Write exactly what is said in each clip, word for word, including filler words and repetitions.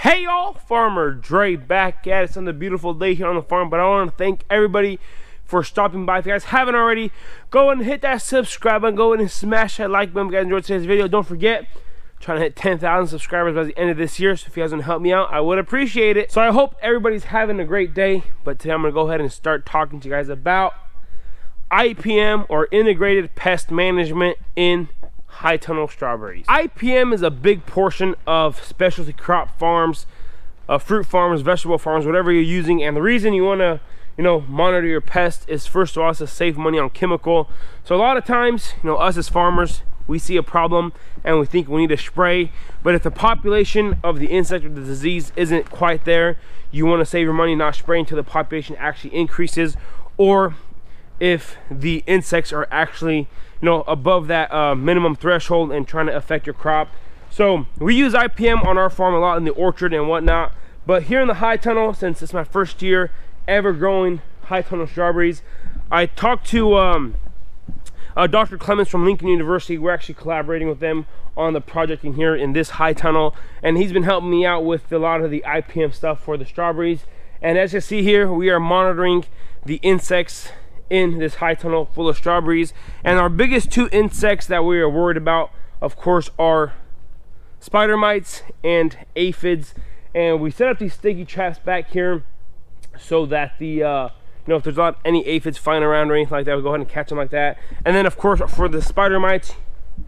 Hey y'all, Farmer Dre back at it. It's on the beautiful day here on the farm, but I want to thank everybody for stopping by. If you guys haven't already, go and hit that subscribe button, go in and smash that like button if you guys enjoyed today's video. Don't forget, I'm trying to hit ten thousand subscribers by the end of this year, so if you guys want to help me out, I would appreciate it. So I hope everybody's having a great day, but today I'm going to go ahead and start talking to you guys about I P M, or Integrated Pest Management, in high tunnel strawberries. I P M is a big portion of specialty crop farms, uh, fruit farms, vegetable farms, whatever you're using. And the reason you want to, you know, monitor your pests is, first of all, it's to save money on chemical. So a lot of times, you know, us as farmers, we see a problem and we think we need to spray, but if the population of the insect or the disease isn't quite there, you want to save your money, not spray until the population actually increases, or if the insects are actually, you know, above that uh, minimum threshold and trying to affect your crop. So we use I P M on our farm a lot, in the orchard and whatnot, but here in the high tunnel, since it's my first year ever growing high tunnel strawberries, I talked to um, uh, Doctor Clemens from Lincoln University. We're actually collaborating with them on the project in here in this high tunnel, and he's been helping me out with a lot of the I P M stuff for the strawberries. And as you see here, we are monitoring the insects in this high tunnel full of strawberries, and our biggest two insects that we are worried about, of course, are spider mites and aphids. And we set up these sticky traps back here so that the uh you know, if there's not any aphids flying around or anything like that, we'll go ahead and catch them like that. And then, of course, for the spider mites,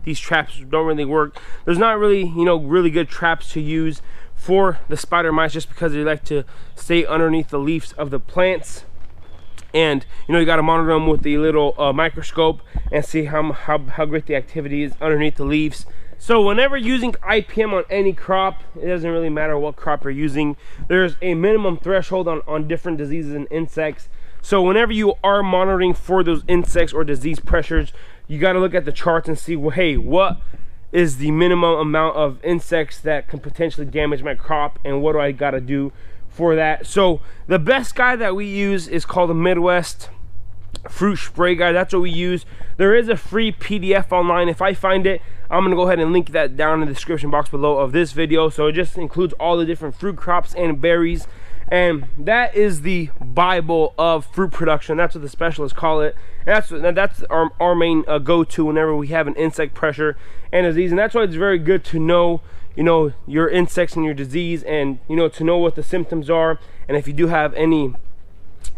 these traps don't really work. There's not really, you know, really good traps to use for the spider mites, just because they like to stay underneath the leaves of the plants. And, you know, you got to monitor them with the little uh, microscope and see how, how, how great the activity is underneath the leaves. So whenever using I P M on any crop, it doesn't really matter what crop you're using, there's a minimum threshold on, on different diseases and insects. So whenever you are monitoring for those insects or disease pressures, you got to look at the charts and see, well, hey, what is the minimum amount of insects that can potentially damage my crop, and what do I got to do for that? So the best guide that we use is called the Midwest Fruit Spray Guide. That's what we use. There is a free P D F online. If I find it, I'm gonna go ahead and link that down in the description box below of this video. So it just includes all the different fruit crops and berries, and that is the Bible of fruit production. That's what the specialists call it, and that's what, that's our, our main uh, go-to whenever we have an insect pressure and disease. And that's why it's very good to know, you know, your insects and your disease, and, you know, to know what the symptoms are, and if you do have any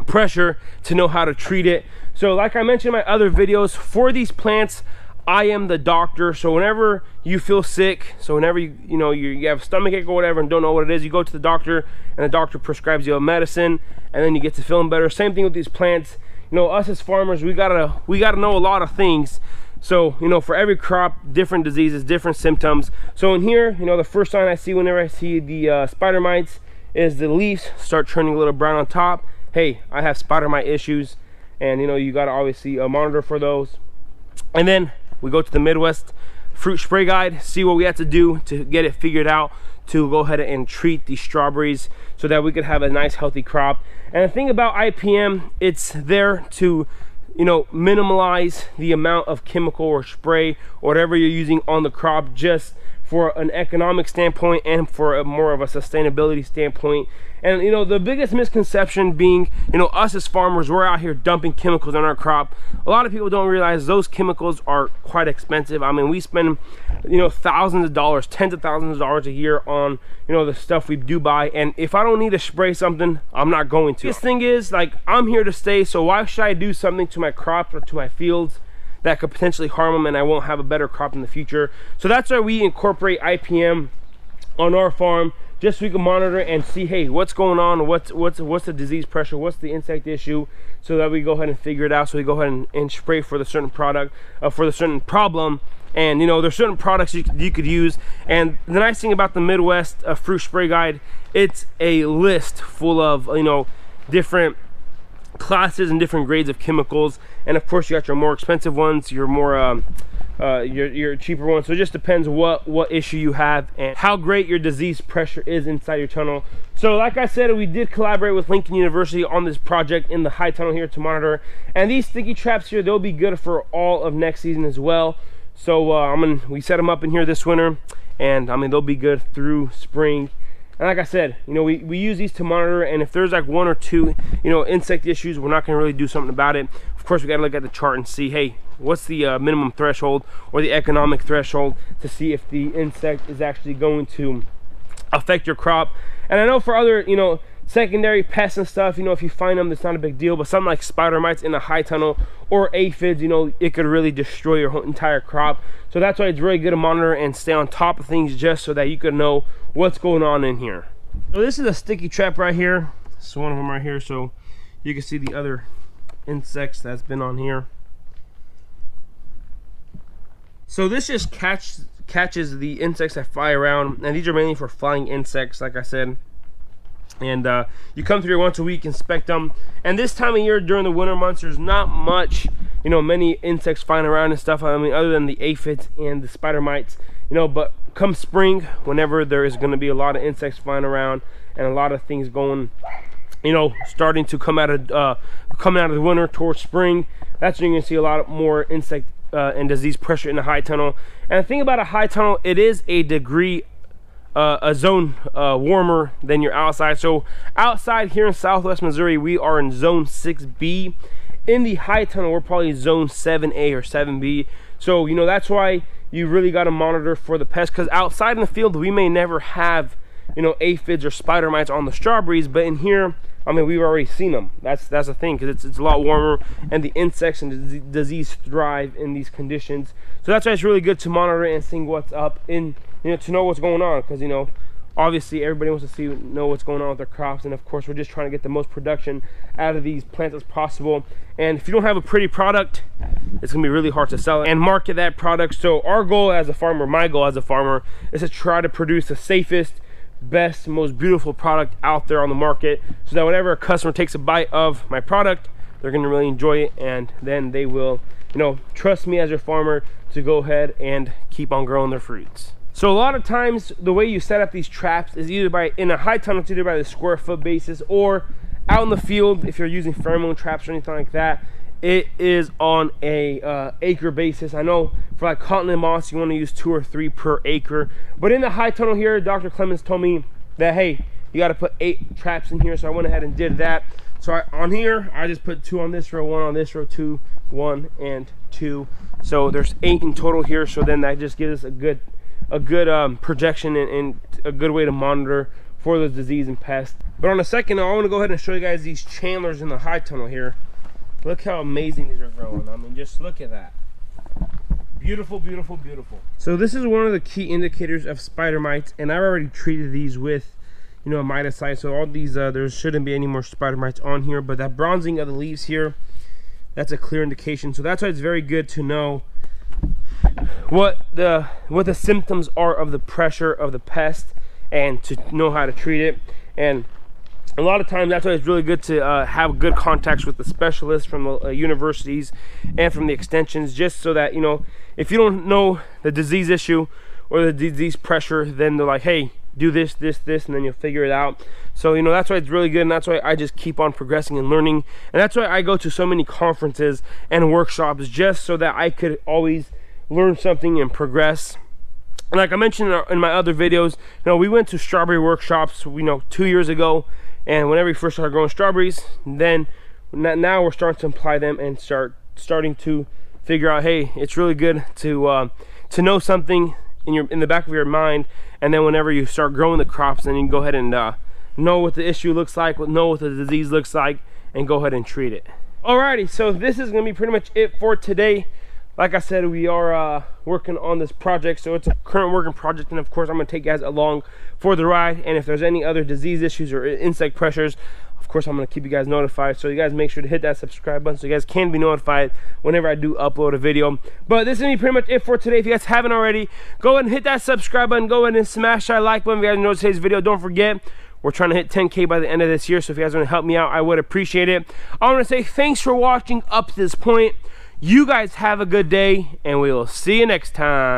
pressure, to know how to treat it. So like I mentioned in my other videos, for these plants, I am the doctor. So whenever you feel sick, so whenever you, you know, you, you have a stomach ache or whatever and don't know what it is, you go to the doctor and the doctor prescribes you a medicine, and then you get to feeling better. Same thing with these plants. You know, us as farmers, we gotta we gotta know a lot of things. So, you know, for every crop, different diseases, different symptoms. So in here, you know, the first sign I see whenever I see the uh, spider mites is the leaves start turning a little brown on top. Hey, I have spider mite issues, and, you know, you got to obviously uh, monitor for those. And then we go to the Midwest Fruit Spray Guide, see what we have to do to get it figured out to go ahead and treat these strawberries so that we could have a nice healthy crop. And the thing about I P M, it's there to, you know, minimize the amount of chemical or spray or whatever you're using on the crop, just for an economic standpoint and for a more of a sustainability standpoint. And, you know, the biggest misconception being, you know, us as farmers, we're out here dumping chemicals on our crop. A lot of people don't realize those chemicals are quite expensive. I mean, we spend, you know, thousands of dollars, tens of thousands of dollars a year on, you know, the stuff we do buy. And if I don't need to spray something, I'm not going to. This thing is, like, I'm here to stay, so why should I do something to my crops or to my fields that could potentially harm them, and I won't have a better crop in the future? So that's why we incorporate I P M on our farm, just so we can monitor and see, hey, what's going on, what's what's what's the disease pressure, what's the insect issue, so that we go ahead and figure it out. So we go ahead and, and spray for the certain product, uh, for the certain problem. And, you know, there's certain products you could, you could use. And the nice thing about the Midwest uh, Fruit Spray Guide, it's a list full of, you know, different classes and different grades of chemicals. And of course, you got your more expensive ones, your more um, uh, your, your cheaper ones. So it just depends what what issue you have and how great your disease pressure is inside your tunnel. So like I said, we did collaborate with Lincoln University on this project in the high tunnel here to monitor. And these sticky traps here, they'll be good for all of next season as well. So uh, I'm gonna, we set them up in here this winter, and I mean, they'll be good through spring. And like I said, you know, we, we use these to monitor, and if there's like one or two, you know, insect issues, we're not gonna really do something about it. Of course, we gotta look at the chart and see, hey, what's the uh, minimum threshold or the economic threshold to see if the insect is actually going to affect your crop. And I know for other, you know, secondary pests and stuff, you know, if you find them, it's not a big deal, but something like spider mites in the high tunnel or aphids, you know, it could really destroy your whole entire crop. So that's why it's really good to monitor and stay on top of things, just so that you can know what's going on in here. So this is a sticky trap right here. It's one of them right here, so you can see the other insects that's been on here. So this just catch, catches the insects that fly around, and these are mainly for flying insects, like I said. And uh, you come through here once a week, inspect them. And this time of year, during the winter months, there's not much, you know, many insects flying around and stuff. I mean, other than the aphids and the spider mites, you know. But come spring, whenever there is going to be a lot of insects flying around and a lot of things going, you know, starting to come out of uh, coming out of the winter towards spring, that's when you're gonna see a lot more insect uh, and disease pressure in the high tunnel. And the thing about a high tunnel, it is a degree. Uh, a zone uh, warmer than your outside. So outside here in Southwest Missouri, we are in zone six B. In the high tunnel, we're probably zone seven A or seven B. So, you know, that's why you really got to monitor for the pests, because outside in the field, we may never have, you know, aphids or spider mites on the strawberries, but in here, I mean, we've already seen them. That's that's the thing, because it's, it's a lot warmer, and the insects and the disease thrive in these conditions. So that's why it's really good to monitor and see what's up in, you know, to know what's going on, because, you know, obviously everybody wants to see know what's going on with their crops, and of course we're just trying to get the most production out of these plants as possible. And if you don't have a pretty product, it's gonna be really hard to sell it and market that product. So our goal as a farmer, my goal as a farmer, is to try to produce the safest, best, most beautiful product out there on the market, so that whenever a customer takes a bite of my product, they're going to really enjoy it, and then they will, you know, trust me as your farmer to go ahead and keep on growing their fruits. So a lot of times the way you set up these traps is either by, in a high tunnel, it's either by the square foot basis, or out in the field if you're using pheromone traps or anything like that, it is on a uh, acre basis. I know for like continent moss, you want to use two or three per acre. But in the high tunnel here, Doctor Clemens told me that, hey, you got to put eight traps in here. So I went ahead and did that. So I, on here, I just put two on this row, one on this row, two, one, and two. So there's eight in total here. So then that just gives us a good, a good um, projection and, and a good way to monitor for those disease and pests. But on a second, I want to go ahead and show you guys these Chandlers in the high tunnel here. Look how amazing these are growing. I mean, just look at that. Beautiful, beautiful, beautiful. So this is one of the key indicators of spider mites, and I've already treated these with, you know, a miticide. So all these, uh, there shouldn't be any more spider mites on here, but that bronzing of the leaves here, that's a clear indication. So that's why it's very good to know what the, what the symptoms are of the pressure of the pest, and to know how to treat it. And a lot of times, that's why it's really good to uh, have good contacts with the specialists from the uh, universities and from the extensions, just so that, you know, if you don't know the disease issue or the disease pressure, then they're like, hey, do this, this, this, and then you'll figure it out. So, you know, that's why it's really good, and that's why I just keep on progressing and learning. And that's why I go to so many conferences and workshops, just so that I could always learn something and progress. And like I mentioned in, our, in my other videos, you know, we went to strawberry workshops, you know, two years ago. And whenever you first start growing strawberries, then now we're starting to apply them and start starting to figure out, hey, it's really good to uh, to know something in your in the back of your mind, and then whenever you start growing the crops, then you can go ahead and uh, know what the issue looks like, know what the disease looks like, and go ahead and treat it. Alrighty, so this is gonna be pretty much it for today. Like I said, we are uh, working on this project, so it's a current working project, and of course I'm going to take you guys along for the ride. And if there's any other disease issues or insect pressures, of course I'm going to keep you guys notified. So you guys make sure to hit that subscribe button so you guys can be notified whenever I do upload a video. But this is going to be pretty much it for today. If you guys haven't already, go ahead and hit that subscribe button. Go ahead and smash that like button if you guys enjoyed today's video. Don't forget, we're trying to hit ten K by the end of this year, so if you guys want to help me out, I would appreciate it. I want to say thanks for watching up to this point. You guys have a good day, and we will see you next time.